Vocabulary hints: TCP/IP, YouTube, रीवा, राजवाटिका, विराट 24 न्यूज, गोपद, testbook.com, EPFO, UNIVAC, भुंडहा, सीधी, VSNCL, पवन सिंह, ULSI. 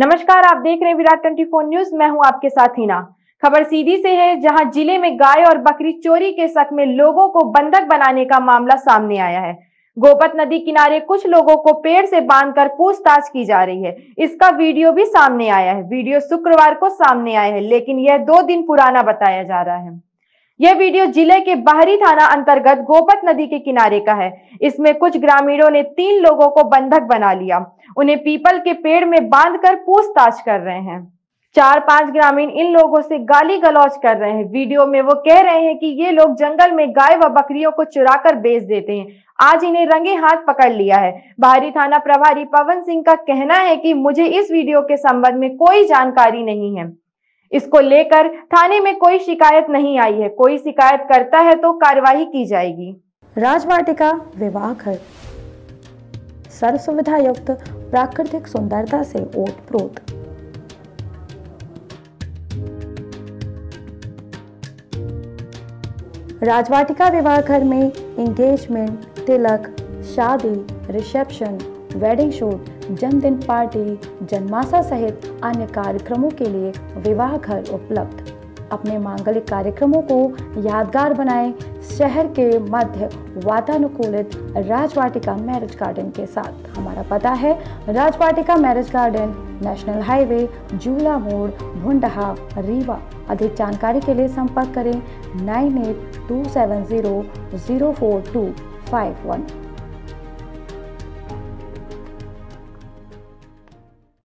नमस्कार, आप देख रहे हैं विराट 24 न्यूज। मैं हूं आपके साथ हिना। खबर सीधी से है, जहां जिले में गाय और बकरी चोरी के शक में लोगों को बंधक बनाने का मामला सामने आया है। गोपद नदी किनारे कुछ लोगों को पेड़ से बांधकर पूछताछ की जा रही है। इसका वीडियो भी सामने आया है। वीडियो शुक्रवार को सामने आया है, लेकिन यह 2 दिन पुराना बताया जा रहा है। यह वीडियो जिले के बाहरी थाना अंतर्गत गोपद नदी के किनारे का है। इसमें कुछ ग्रामीणों ने 3 लोगों को बंधक बना लिया। उन्हें पीपल के पेड़ में बांधकर पूछताछ कर रहे हैं। 4-5 ग्रामीण इन लोगों से गाली गलौज कर रहे हैं। वीडियो में वो कह रहे हैं कि ये लोग जंगल में गाय व बकरियों को चुरा कर बेच देते हैं। आज इन्हें रंगे हाथ पकड़ लिया है। बाहरी थाना प्रभारी पवन सिंह का कहना है कि मुझे इस वीडियो के संबंध में कोई जानकारी नहीं है। इसको लेकर थाने में कोई शिकायत नहीं आई है। कोई शिकायत करता है तो कार्रवाई की जाएगी। राजवाटिका विवाह घर सर्व सुविधा युक्त प्राकृतिक सुंदरता से ओतप्रोत। राजवाटिका विवाह घर में एंगेजमेंट, तिलक, शादी, रिसेप्शन, वेडिंग शूट, जन्मदिन पार्टी, जन्माशा सहित अन्य कार्यक्रमों के लिए विवाह घर उपलब्ध। अपने मांगलिक कार्यक्रमों को यादगार बनाएं शहर के मध्य वातानुकूलित राजवाटिका मैरिज गार्डन के साथ। हमारा पता है राजवाटिका marriage garden, national highway, जूला मोड़, भुंडहा, रीवा। अधिक जानकारी के लिए संपर्क करें 9827004251।